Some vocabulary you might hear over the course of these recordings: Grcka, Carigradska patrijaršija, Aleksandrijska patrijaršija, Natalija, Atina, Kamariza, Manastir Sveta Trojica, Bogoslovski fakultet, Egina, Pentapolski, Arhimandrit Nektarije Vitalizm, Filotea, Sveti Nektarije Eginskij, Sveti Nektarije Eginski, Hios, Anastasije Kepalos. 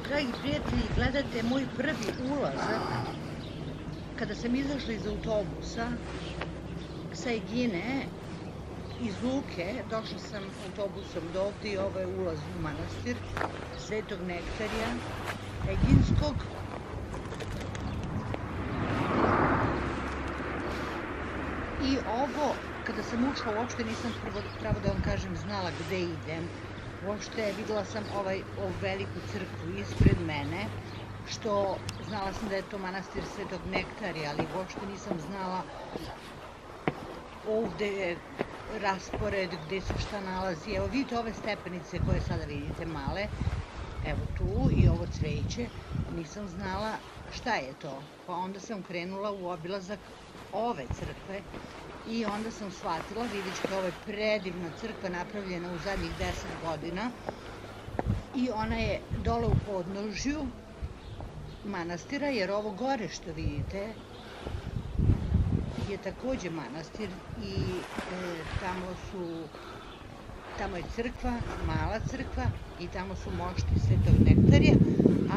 tako, dragi prijatelji, gledate moj prvi ulazak kada sam izašla iz autobusa sa Egine, iz Luke, došla sam autobusom do ovde i ovo je ulaz u manastir Svetog Nektarija Eginskog. I ovo, kada sam ušla, uopšte nisam pravo da vam kažem znala gde idem. Uopšte videla sam ovu veliku crkvu ispred mene, što znala sam da je to manastir Svetog Nektarija, ali uopšte nisam znala ovde je raspored, gde se šta nalazi. Evo vidite ove stepenice koje sada vidite male, evo tu i ovo cveće, nisam znala šta je to. Pa onda sam krenula u obilazak ove crkve i onda sam shvatila, vidjet ćete, ovo je predivna crkva napravljena u zadnjih 10 godina i ona je dole u podnožju manastira, jer ovo gore što vidite je takođe manastir i tamo je crkva, mala crkva i tamo su mošti Svetog Nektarija,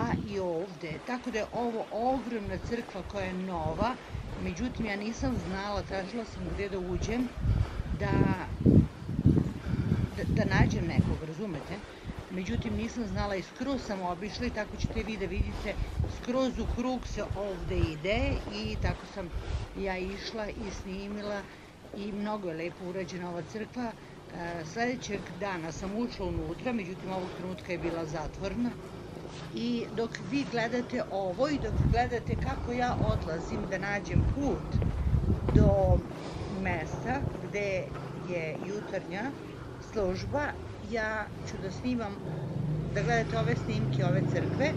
a i ovde. Tako da je ovo ogromna crkva koja je nova, međutim ja nisam znala, tražila sam gde da uđem, da nađem nekog, razumete? Međutim nisam znala i skroz sam obišla i tako ćete vi da vidite, skroz u krug se ovde ide i tako sam ja išla i snimila i mnogo je lepo urađena ova crkva. Sledećeg dana sam ušla unutra, međutim ovog trenutka je bila zatvorena i dok vi gledate ovo i dok gledate kako ja odlazim da nađem put do mesta gde je jutarnja služba, ja ću da snimam, da gledate ove snimke ove crkve,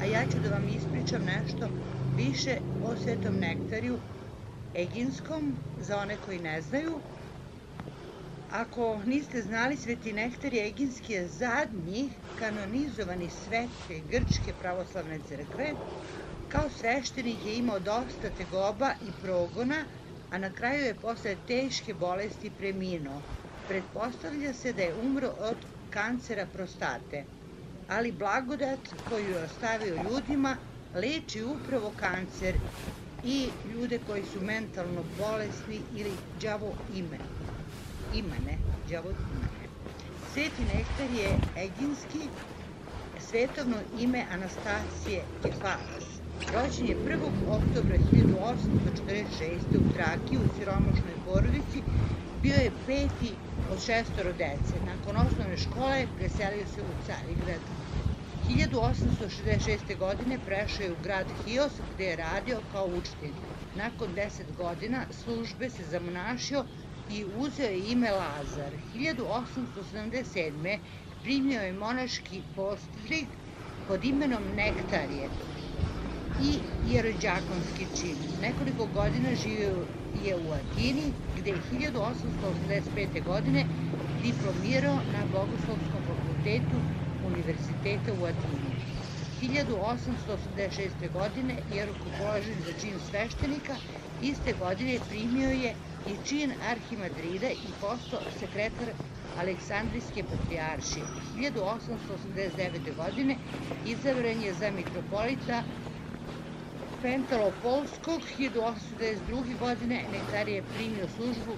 a ja ću da vam ispričam nešto više o Svetom Nektariju Eginskom, za one koji ne znaju. Ako niste znali, Sveti Nektarije Eginskij je zadnji kanonizovani svetske grčke pravoslavne crkve. Kao sveštenik je imao dosta tegoba i progona, a na kraju je posle teške bolesti preminuo. Pretpostavlja se da je umro od kancera prostate, ali blagodat koju je ostavio ljudima leči upravo kancer i ljude koji su mentalno bolesni ili đavo imane. Sveti Nektarije Eginskij, svetovno ime Anastasije Kepalos, rođen je 1. oktobra 1846. u Trakiji u siromašnoj porodici. Bio je 5. od 6 dece. Nakon osnovne škole preselio se u Carigrad. 1866. godine prešao je u grad Hios, gde je radio kao učitelj. Nakon 10 godina službe se zamonašio i uzeo je ime Lazar. 1877. primio je monaški postih pod imenom Nektarije i jerođakonski čin. Nekoliko godina živio je u Atini, gde je 1885. godine diplomirao na Bogoslovskom fakultetu Univerziteta u Atini. 1886. godine je rukopoložen za čin sveštenika, iste godine primio je i čin arhimandrida i postao sekretar Aleksandrijske patrijaršije. 1889. godine izabran je za mitropolita Pentapolskog. 1892. godine Nektarije je primio službu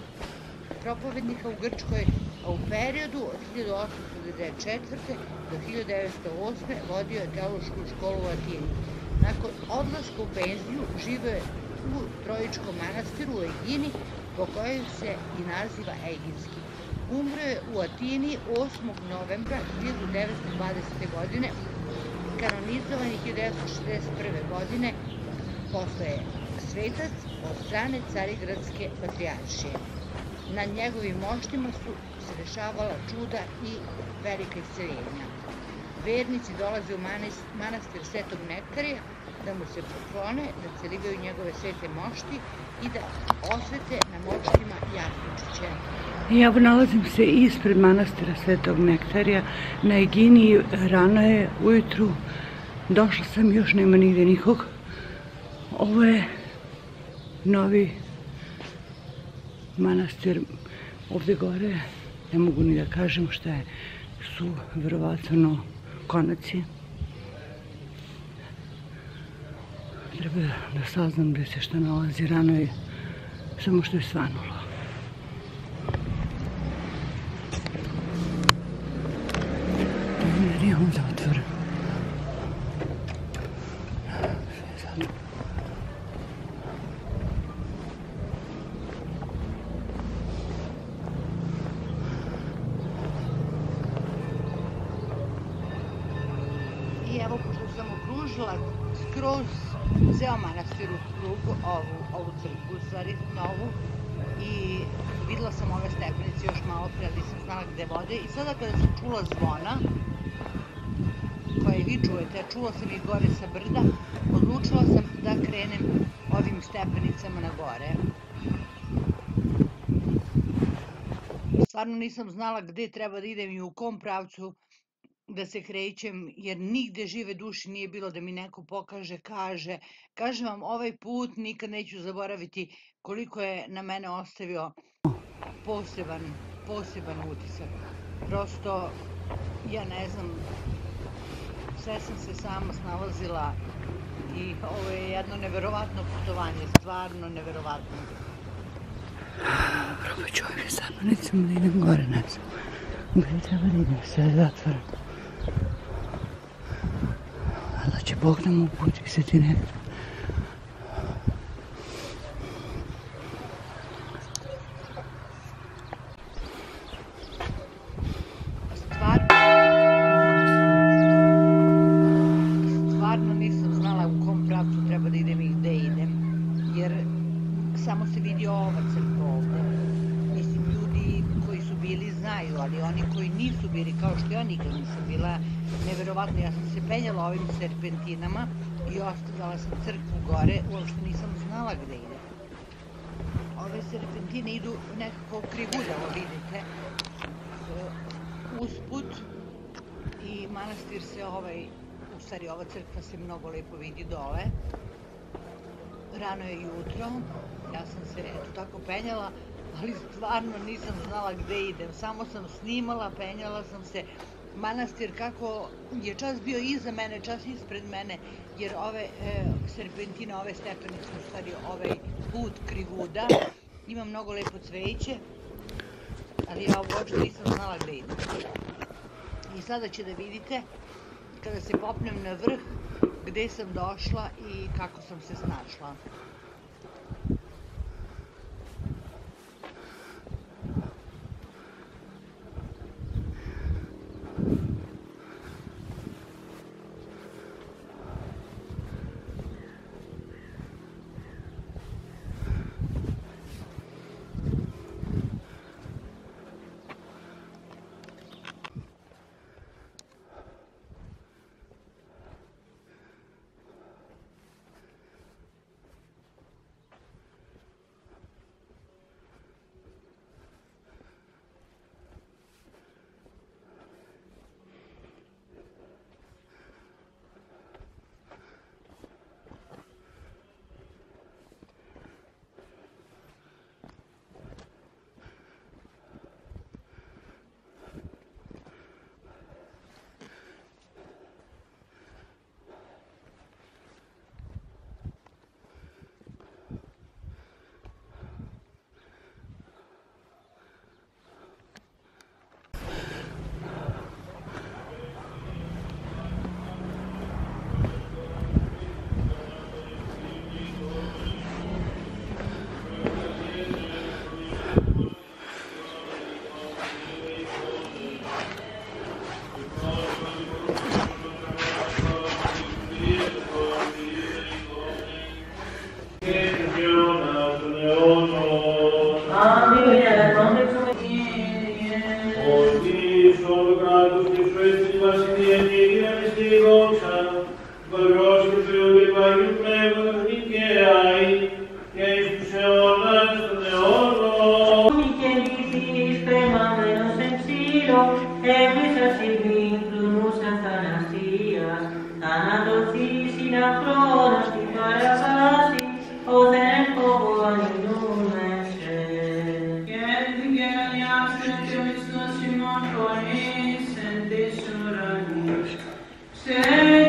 propovednika u Grčkoj, a u periodu od 1894. do 1908. vodio je teološku školu u Atini. Nakon odlaska u penziju živeo je u trojičkom manastiru u Egini, po kojoj se i naziva Eginski. Umro je u Atini 8. novembra 1920. godine, kanonizovan je 1961. godine, postaje svetac od strane Carigradske patrijaršije. Na njegovim moštima su se dešavala čuda i velika isceljenja. Vernici dolaze u manastir Svetog Nektarija da mu se poklone, da celibaju njegove svete mošti i da osvete na moštima jasličiće. Ja nalazim se ispred manastira Svetog Nektarija na Egini. Rano je ujutru, došla sam, još nema nigde nikog. Ovo je novi manastir, ovde gore, ne mogu ni da kažem šta je, su verovatno konaci treba da saznam gde se šta nalazi, rano je samo što je svanulo. Jer je onda otvoren. I evo, pošto sam okružila skroz ceo manastir u krug, ovu crkvu, u stvari novu, i videla sam ove stepenice još malo pre, ali sam znala gde vode, i sada kada sam čula zvona koje vi čujete, čula sam ih gore sa brda, odlučila sam da krenem ovim stepenicama na gore. Stvarno nisam znala gde treba da idem i u kom pravcu da se krećem, jer nigde žive duši nije bilo da mi neko pokaže, kaže. Kažem vam, ovaj put nikad neću zaboraviti koliko je na mene ostavio poseban utisak. Prosto, ja ne znam, sve sam se sama snalazila i ovo je jedno neverovatno putovanje, stvarno neverovatno. Probat ću ovim samonicom da idem gore, ne znam. Gdje treba da idem, sve je zatvoren. A da će Bog nam uputi, se ti nekako. Stvarno nisam znala u kom pravcu treba da idem i gde idem, jer samo se vidi ova crkva ovde. Mislim, ljudi koji su bili znaju, ali oni koji nisu bili, kao što ja nikad nisam bila, neverovatno, ja sam se penjala ovim serpentinama i ostavljala sam crkvu gore, uopšte nisam znala gde idem. Ove serpentine idu nekako krivudalo, vidite, usput, i manastir se u stvari ova crkva se mnogo lepo vidi dole. Rano je jutro, ja sam se eto tako penjala, ali stvarno nisam znala gde idem, samo sam snimala, penjala sam se. Manastir kako je čas bio iza mene, čas ispred mene, jer ove serpentine, ove stepenice, u stvari ovaj put krivuda, ima mnogo lepo cveće, ali ja uopšte nisam znala gde idem. I sada će da vidite, kada se popnem na vrh, gde sam došla i kako sam se snašla. Sure.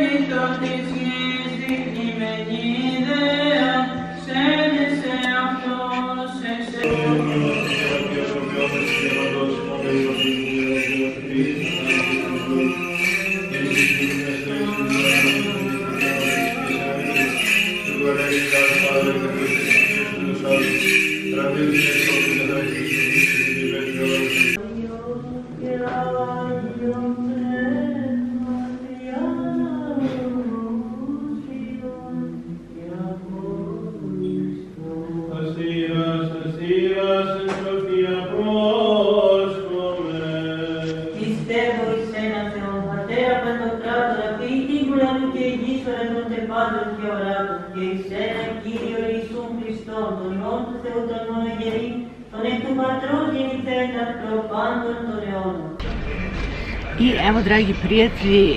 I evo, dragi prijatelji,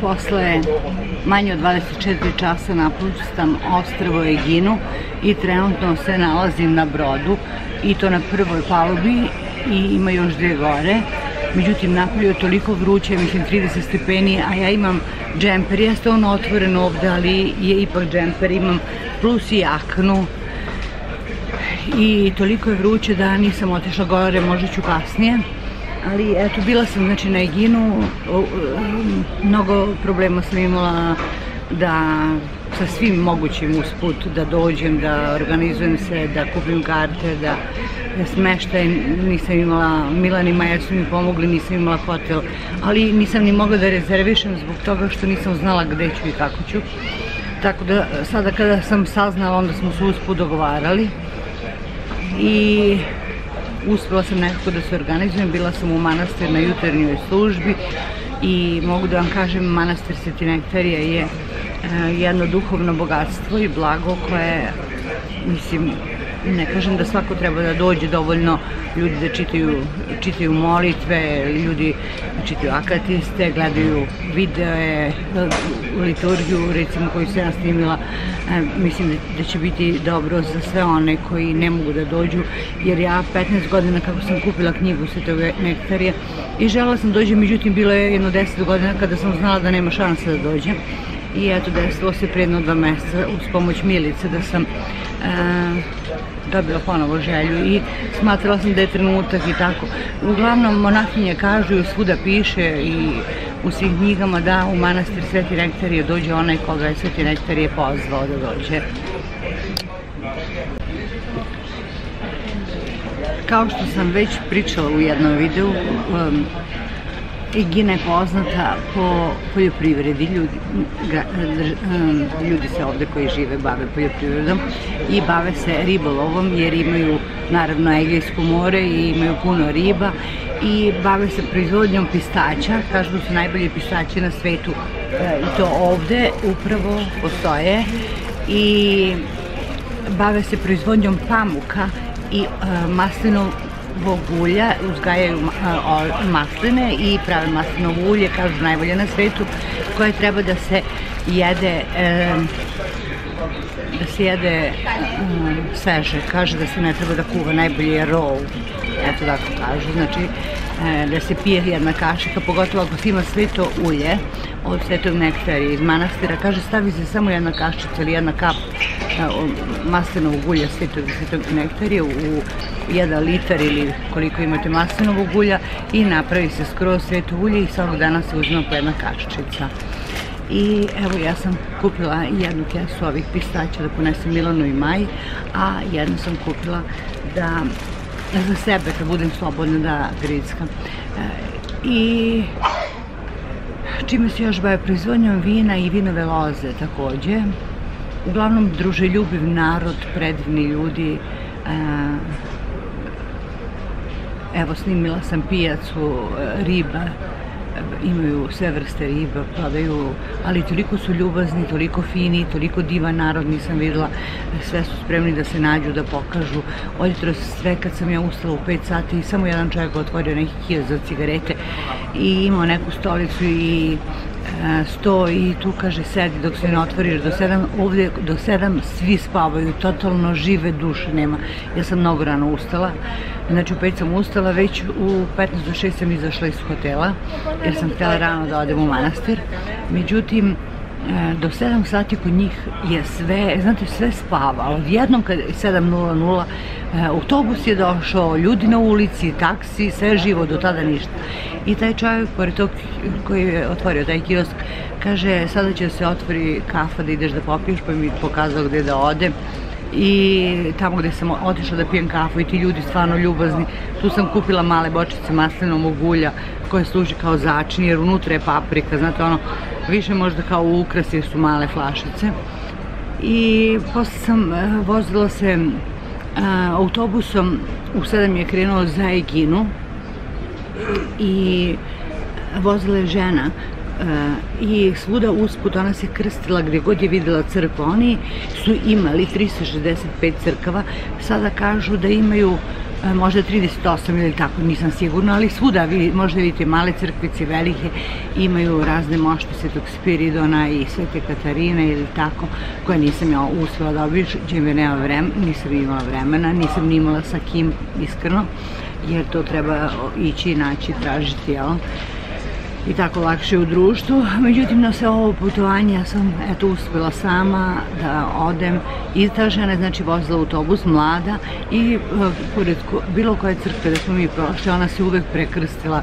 posle manje od 24 časa napustam ostrvo Eginu i trenutno se nalazim na brodu, i to na prvoj palubi, i ima još dve gore. Međutim, napolju je toliko vruće, mislim 30 stepeni, a ja imam džemper. Ja sam ono otvoren ovde, ali je ipak džemper, imam plus i jaknu. I toliko je vruće da nisam otišla gore, možda ću kasnije. Ali eto, bila sam znači na Eginu, mnogo problema sam imala da sa svim mogućim usput da dođem, da organizujem se, da kupim karte, da smeštaj nisam imala. Milan i Maja su mi pomogli, nisam imala hotel, ali nisam ni mogla da rezervišem zbog toga što nisam znala gde ću i kako ću. Tako da sada kada sam saznala, onda smo se usput dogovarali i uspela sam nekako da se organizujem. Bila sam u manastir na jutarnjoj službi i mogu da vam kažem, manastir Sveti Nektarije je jedno duhovno bogatstvo i blago koje, mislim, ne kažem da svako treba da dođe, dovoljno ljudi da čitaju molitve, ljudi da čitaju akatiste, gledaju videe, liturgiju recimo koju sam ja snimila. Mislim da će biti dobro za sve one koji ne mogu da dođu, jer ja 15 godina kako sam kupila knjigu Svetog Nektarija i želela sam dođe, međutim bilo je jedno 10 godina kada sam znala da nema šanse da dođem. I eto, desilo se pre jedno 2 meseca uz pomoć Milice da sam dobila ponovo želju i smatrala sam da je trenutak i tako. Uglavnom, monahinje kažu i svuda piše i u svim knjigama da u manastir Sveti Nektarije dođe onaj koga je Sveti Nektarije pozvao da dođe. Kao što sam već pričala u jednom videu, Egina je poznata po poljoprivredi, ljudi se ovde koji žive bave poljoprivredom i bave se ribolovom, jer imaju naravno Egejsko more i imaju puno riba i bave se proizvodnjom pistaća. Kažu su najbolje pistaće na svetu i to ovde upravo postoje, i bave se proizvodnjom pamuka i maslinom ulja, uzgajaju masline i prave maslinovo ulje, kažu najbolje na svetu, koje treba da se jede sveže. Kaže da se ne treba da kuva, najbolje je roll, eto tako kažu, znači da se pije jedna kašika, pogotovo ako se ima sveto ulje od Svetog Nektarija iz manastira. Kaže, stavi se samo jedna kašica ili jedna kap maslinovog ulja Svetog Nektarija u 1 litar ili koliko imate maslinovog ulja i napravi se skroz sveto ulje i svakog dana se uzme po jedna kašičica. I evo, ja sam kupila jednu kesu ovih pistaća da ponesem Milanu i Maji, a jednu sam kupila da za sebe, kad budem slobodna da grickam. I čime se još bave? Proizvodnjom vina i vinove loze takođe. Uglavnom, druželjubiv narod, predivni ljudi. Evo, snimila sam pijacu riba, imaju sve vrste riba, prodaju, ali toliko su ljubazni, toliko fini, toliko divan narod, nisam videla. Sve su spremni da se nađu, da pokažu. Odjetro sve, kad sam ja ustala u 5 sati i samo jedan čovjek otvorio neki kiosk za cigarete i imao neku stolicu i stoj i tu, kaže, sedi dok se ne otvoriš do 7, ovdje do 7 svi spavaju, totalno žive duše nema. Ja sam mnogo rano ustala, znači u 5 sam ustala, već u 15 do 6 sam izašla iz hotela jer sam htjela rano da odem u manastir. Međutim, do 7 sati kod njih je sve, znate, sve spava. Odjednom kad je 7:00, autobus je došao, ljudi na ulici, taksi, sve živo, do tada ništa. I taj čovjek, pored tog koji je otvorio taj kiosk, kaže, sada će se otvori kafa da ideš da popiješ, pa mi je pokazao gde da odem. i tamo gde sam otišla da pijem kafu i ti ljudi stvarno ljubazni. Tu sam kupila male bočice maslinovog ulja koje služi kao začin jer unutra je paprika, znate ono, više možda kao ukras jer su male flašice. I posle sam vozila se autobusom, u 7 je krenuo za Eginu i vozila je žena i svuda usput ona se krstila gdje god je vidjela crkva. Oni su imali 365 crkava, sada kažu da imaju možda 38 ili tako, nisam sigurna, ali svuda možda vidite male crkvice, velike, imaju razne mošti Svetog Spiridona i Svete Katarine ili tako, koje nisam ja uspjela da obiđem jer nisam imala vremena, nisam ni imala sa kim iskreno, jer to treba ići i naći, tražiti, jel? I tako lakše u društvu. Međutim, na sve ovo putovanje ja sam eto uspjela sama da odem. I ta žena je znači vozila autobus, mlada, i pored bilo koje crkve da smo mi prošli, ona se uvek prekrstila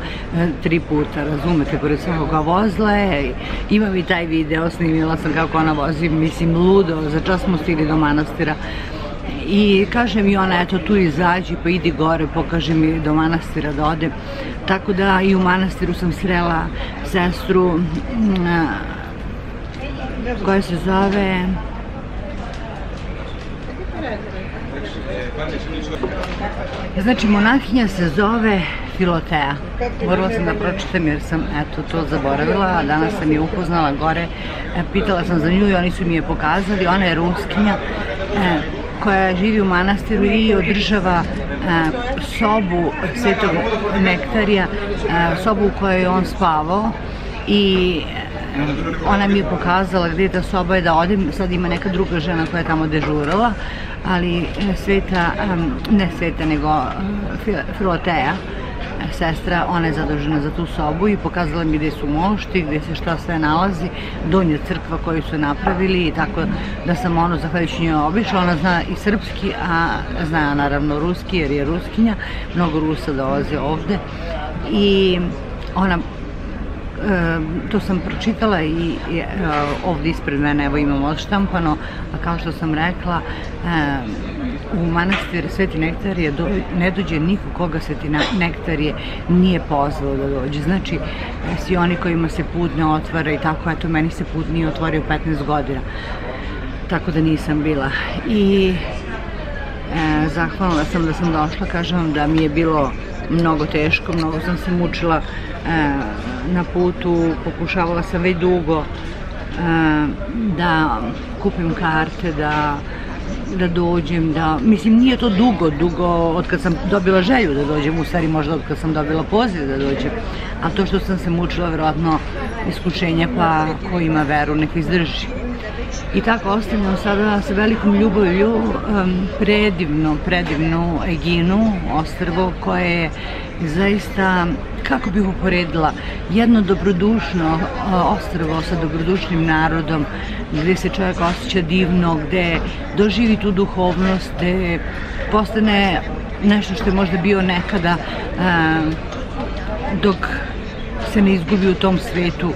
3 puta, razumete, pored svakoga. Vozila je, imam i taj video, snimila sam kako ona vozi, mislim ludo, za čas smo stigli do manastira. I kaže mi ona, eto tu izađi pa idi gore, pokaže mi do manastira da odem. Tako da i u manastiru sam srela sestru koja se zove monahinja se zove Filotea. Morala sam da pročitam jer sam eto to zaboravila, a danas sam je upoznala gore, pitala sam za nju i oni su mi je pokazali. Ona je Ruskinja koja živi u manastiru i održava sobu Svetog Nektarija, sobu u kojoj je on spavao, i ona mi je pokazala gdje je ta soba da odem. Sad ima neka druga žena koja je tamo dežurala, ali Sveta, ne Sveta nego Filotea, sestra, ona je zadužena za tu sobu i pokazala mi gdje su mošti, gdje se šta sve nalazi, donja crkva koju su napravili, i tako da sam ono zahvaljujući njoj obišla. Ona zna i srpski, a zna naravno ruski jer je Ruskinja, mnogo Rusa dolaze ovde, i ona, to sam pročitala i ovdje ispred mene, evo imam odštampano, a kao što sam rekla, u manastir Sveti Nektarije ne dođe niko koga Sveti Nektarije nije pozvao da dođe. Znači, svi oni kojima se put ne otvara i tako, eto, meni se put nije otvorio 15 godina, tako da nisam bila. I zahvalila sam da sam došla, kažem vam da mi je bilo mnogo teško, mnogo sam se mučila na putu, pokušavala sam već dugo da kupim karte, da dođem, da, mislim nije to dugo od kad sam dobila želju da dođem, u stvari možda od kad sam dobila poziv da dođem, ali to što sam se mučila, vjerojatno iskušenje, pa ko ima veru nek izdrži. I tako ostavljam sada sa velikom ljubavlju predivnu Eginu, ostrvo koje je zaista, kako bih uporedila, jedno dobrodušno ostrvo sa dobrodušnim narodom, gdje se čovjek osjeća divno, gdje doživi tu duhovnost, gdje postane nešto što je možda bio nekada dok se ne izgubi u tom svetu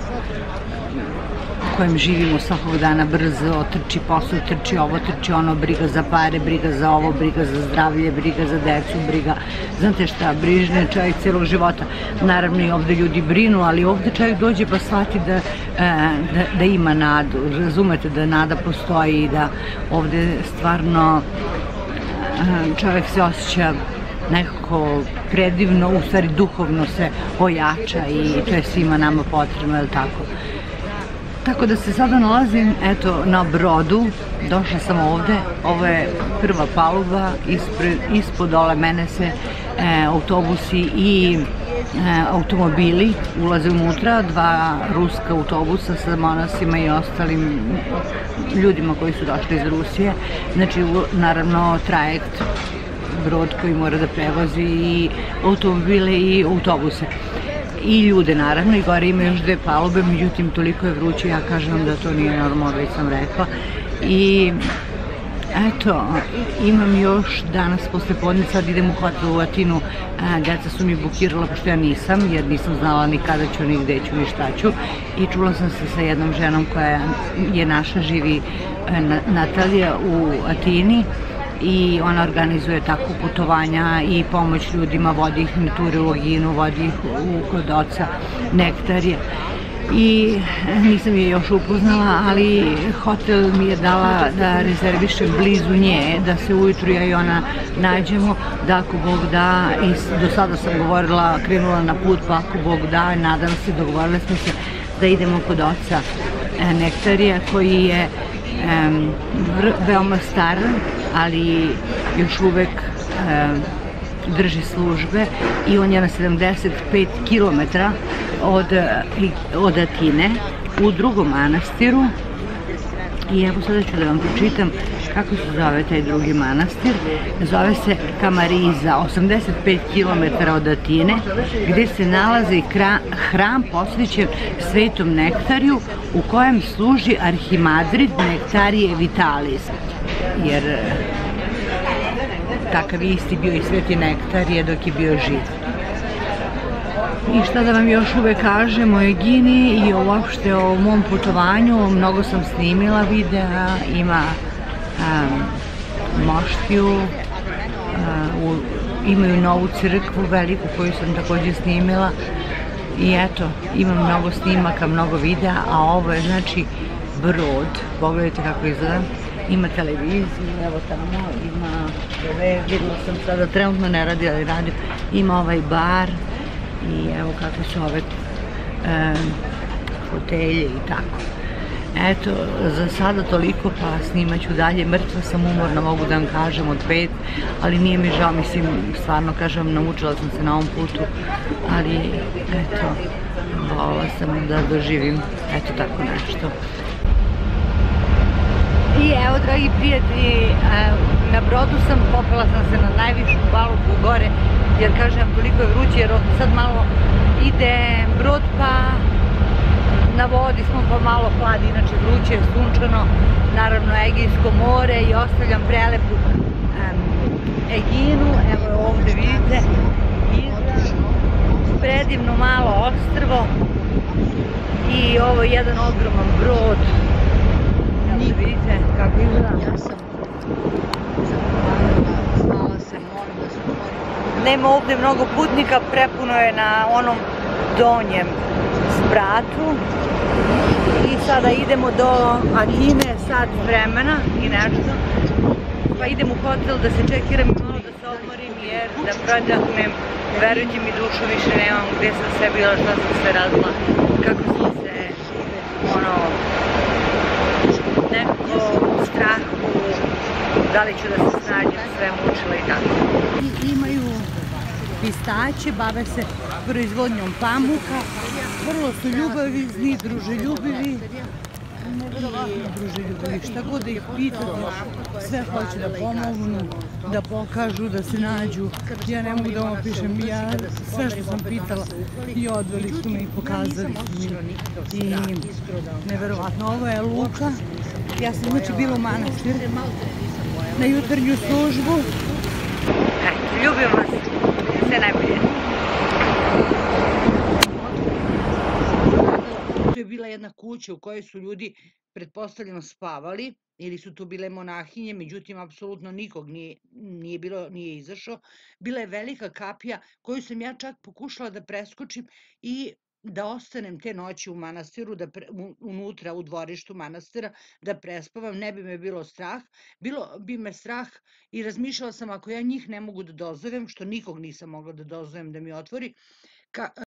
u kojem živimo svakog dana, brzo, trči posao, trči ovo, trči ono, briga za pare, briga za ovo, briga za zdravlje, briga za decu, briga, znate šta, brižne čovjek cijelog života. Naravno i ovdje ljudi brinu, ali ovdje čovjek dođe pa shvati da ima nadu, razumete, da nada postoji, da ovdje stvarno čovjek se osjeća nekako predivno, u stvari duhovno se ojača, i to je svima nama potrebno, je li tako? Tako da se sada nalazim, eto, na brodu, došla sam ovde, ovo je prva paluba, ispod dole mene se autobusi i automobili ulaze unutra, 2 ruska autobusa sa monasima i ostalim ljudima koji su došli iz Rusije, znači naravno trajekt, brod koji mora da prevozi i automobile i autobuse. I ljude naravno, i gore ima još 2 palube, međutim toliko je vruće, ja kažem da to nije normalno, već sam rekla. I Eto, imam još danas posle podne, sad idem u hotel u Atinu, deca su mi bukirala, pošto ja nisam, jer nisam znala ni kada ću, ni gde ću, ni šta ću. I čula sam se sa jednom ženom koja je naša, živi Natalija u Atini i ona organizuje tako putovanja i pomoć ljudima, vodi ih na ture u Eginu, vodi ih kod oca Nektarija. I nisam je još upoznala, ali hotel mi je dala da rezervišem blizu nje, da se ujutru ja i ona nađemo, da ako Bog da, i do sada sam govorila, krenula na put, pa ako Bog da, nadam se, dogovorili smo se da idemo kod oca Nektarija, koji je veoma star, ali još uvek drži službe, i on je na 75 km od Atine u drugom manastiru. I evo sada ću da vam pročitam kako se zove taj drugi manastir. Zove se Kamariza, 85 km od Atine, gde se nalazi hram posvećen Svetom Nektariju, u kojem služi Arhimandrit Nektarije Vitalizm, jer takav je isti bio i Sveti Nektarije dok je bio živ. I šta da vam još uvek kažem o Egini i uopšte o mom putovanju, mnogo sam snimila videa, ima moštiju, imaju novu crkvu veliku koju sam takođe snimila, i eto, imam mnogo snimaka, mnogo videa, a ovo je znači brod, pogledajte kako izgleda. Ima televiziju, evo tamo, ima TV, videla sam sada, trenutno ne radi, ali radi, ima ovaj bar, i evo kakve su ove fotelje i tako. Eto, za sada toliko, pa snimat ću dalje, mrtva sam, umorna, mogu da vam kažem, od 5, ali nije mi žao, mislim, stvarno kažem, naučila sam se na ovom putu, ali eto, volela sam da doživim, eto tako nešto. I evo, dragi prijatelji, na brodu sam, popela sam se na najvišu palubu gore, jer kažem, toliko je vruće, jer sad malo ide brod, pa na vodi smo, pa malo hladi, inače vruće, sunčano, naravno Egejsko more, i ostavljam prelepu Eginu, evo ovde vidite, predivno malo ostrvo, i ovo je jedan ogroman brod. Vidite kako izgleda. Nema ovde mnogo putnika, prepuno je na onom donjem spratu. I sada idemo do Atine, sat vremena i nešto. Pa idem u hotel da se čekiram i malo da se odmorim, jer da prodahnem, verujte mi, dušu više nemam, gde sam sve bila, šta sam se radila, kako sam se u strahu, da li ću da se snađem, sve mučila i tako. Imaju pistaće, bave se proizvodnjom pamuka, vrlo su ljubavizni, druželjubivi, šta god da ih pitate, sve hoće da pomognu, da pokažu, da se nađu. Ja ne mogu da vam pišem, ja sve što sam pitala i odveli su me i pokazali su mi, i neverovatno. Ovo je luka, ja sam znači bila u manastir na jutarnju službu. Ljubim vas, sve najbolje. Je bila jedna kuća u kojoj su ljudi pretpostavljeno spavali, ili su tu bile monahinje, međutim apsolutno nikog nije izašao. Bila je velika kapija koju sam ja čak pokušala da preskočim i da ostanem te noći u manastiru, unutra u dvorištu manastira, da prespavam, ne bi me bilo strah. Bilo bi me strah i razmišljala sam, ako ja njih ne mogu da dozovem, što nikog nisam mogla da dozovem da mi otvori,